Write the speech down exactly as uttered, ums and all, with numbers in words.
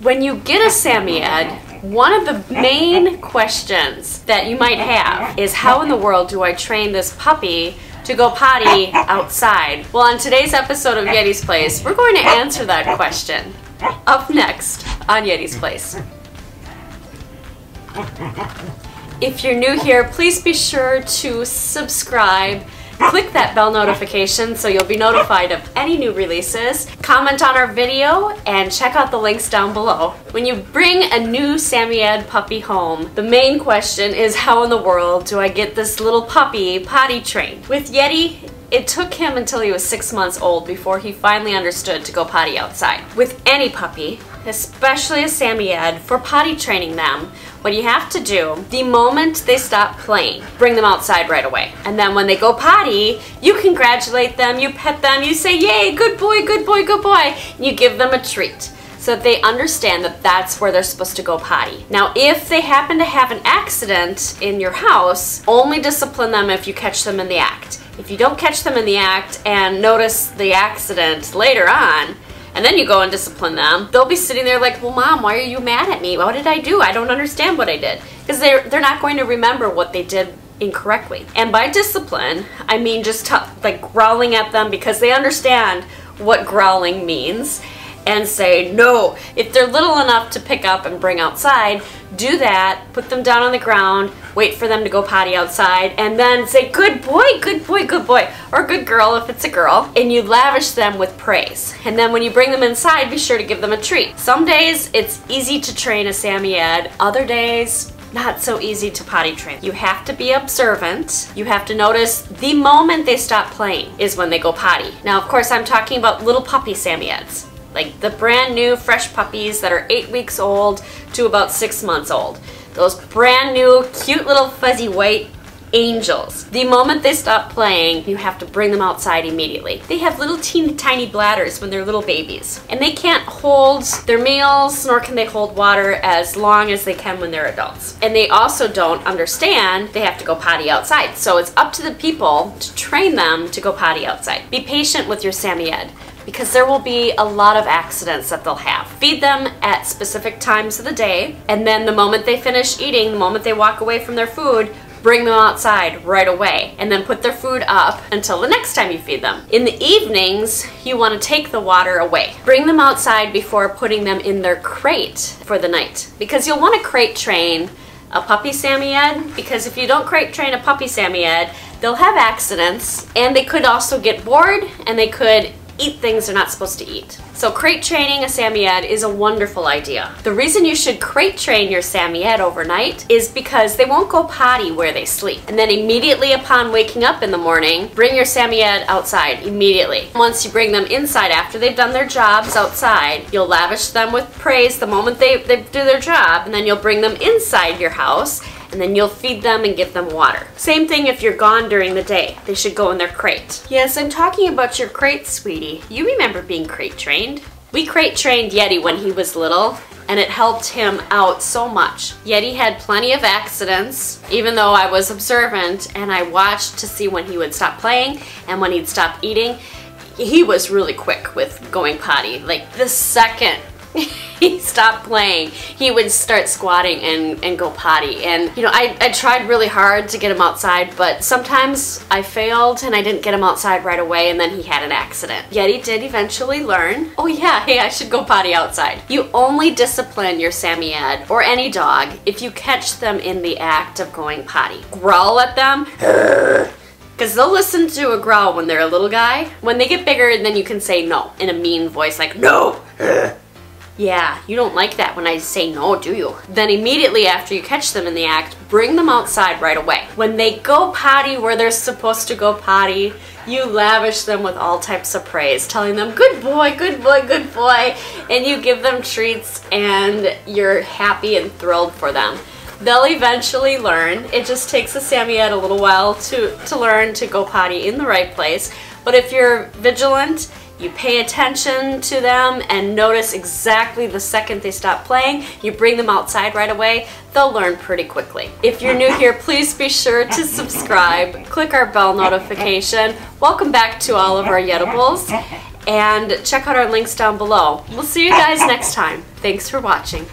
When you get a Samoyed, one of the main questions that you might have is, how in the world do I train this puppy to go potty outside? Well, on today's episode of Yeti's Place, we're going to answer that question. Up next on Yeti's Place. If you're new here, please be sure to subscribe. Click that bell notification so you'll be notified of any new releases. Comment on our video and check out the links down below. When you bring a new Samoyed puppy home, the main question is, how in the world do I get this little puppy potty trained? With Yeti, it took him until he was six months old before he finally understood to go potty outside. With any puppy, especially a Samoyed, for potty training them, what you have to do, the moment they stop playing, bring them outside right away. And then when they go potty, you congratulate them, you pet them, you say, yay, good boy, good boy, good boy, and you give them a treat so that they understand that that's where they're supposed to go potty. Now, if they happen to have an accident in your house, only discipline them if you catch them in the act. If you don't catch them in the act and notice the accident later on, and then you go and discipline them, they'll be sitting there like, well, Mom, why are you mad at me? What did I do? I don't understand what I did. Because they're, they're not going to remember what they did incorrectly. And by discipline, I mean just like growling at them, because they understand what growling means, and say no. If they're little enough to pick up and bring outside, do that, put them down on the ground, wait for them to go potty outside, and then say, good boy, good boy, good boy, or good girl if it's a girl, and you lavish them with praise. And then when you bring them inside, be sure to give them a treat. Some days it's easy to train a Samoyed, other days, not so easy to potty train. You have to be observant. You have to notice the moment they stop playing is when they go potty. Now, of course, I'm talking about little puppy Samoyeds, like the brand new fresh puppies that are eight weeks old to about six months old. Those brand new, cute little fuzzy white angels. The moment they stop playing, you have to bring them outside immediately. They have little teeny tiny bladders when they're little babies, and they can't hold their meals, nor can they hold water as long as they can when they're adults. And they also don't understand they have to go potty outside. So it's up to the people to train them to go potty outside. Be patient with your Samoyed, because there will be a lot of accidents that they'll have. Feed them at specific times of the day, and then the moment they finish eating, the moment they walk away from their food, bring them outside right away, and then put their food up until the next time you feed them. In the evenings, you want to take the water away. Bring them outside before putting them in their crate for the night, because you'll want to crate train a puppy Samoyed, because if you don't crate train a puppy Samoyed, they'll have accidents, and they could also get bored, and they could eat things they're not supposed to eat. So crate training a Samoyed is a wonderful idea. The reason you should crate train your Samoyed overnight is because they won't go potty where they sleep. And then immediately upon waking up in the morning, bring your Samoyed outside immediately. Once you bring them inside after they've done their jobs outside, you'll lavish them with praise the moment they, they do their job, and then you'll bring them inside your house, and then you'll feed them and give them water. Same thing if you're gone during the day. They should go in their crate. Yes, I'm talking about your crate, sweetie. You remember being crate trained. We crate trained Yeti when he was little, and it helped him out so much. Yeti had plenty of accidents, even though I was observant and I watched to see when he would stop playing and when he'd stop eating. He was really quick with going potty. Like the second he stopped playing, he would start squatting and, and go potty. And, you know, I, I tried really hard to get him outside, but sometimes I failed and I didn't get him outside right away, and then he had an accident. Yet he did eventually learn, oh yeah, hey, I should go potty outside. You only discipline your Samoyed or any dog if you catch them in the act of going potty. Growl at them, because they'll listen to a growl when they're a little guy. When they get bigger, then you can say no in a mean voice, like no. Yeah, you don't like that when I say no, do you? Then immediately after you catch them in the act, bring them outside right away. When they go potty where they're supposed to go potty, you lavish them with all types of praise, telling them, good boy, good boy, good boy, and you give them treats, and you're happy and thrilled for them. They'll eventually learn. It just takes a Samoyed a little while to, to learn to go potty in the right place, but if you're vigilant, you pay attention to them and notice exactly the second they stop playing. You bring them outside right away. They'll learn pretty quickly. If you're new here, please be sure to subscribe. Click our bell notification. Welcome back to all of our Yetables. and check out our links down below. We'll see you guys next time. Thanks for watching.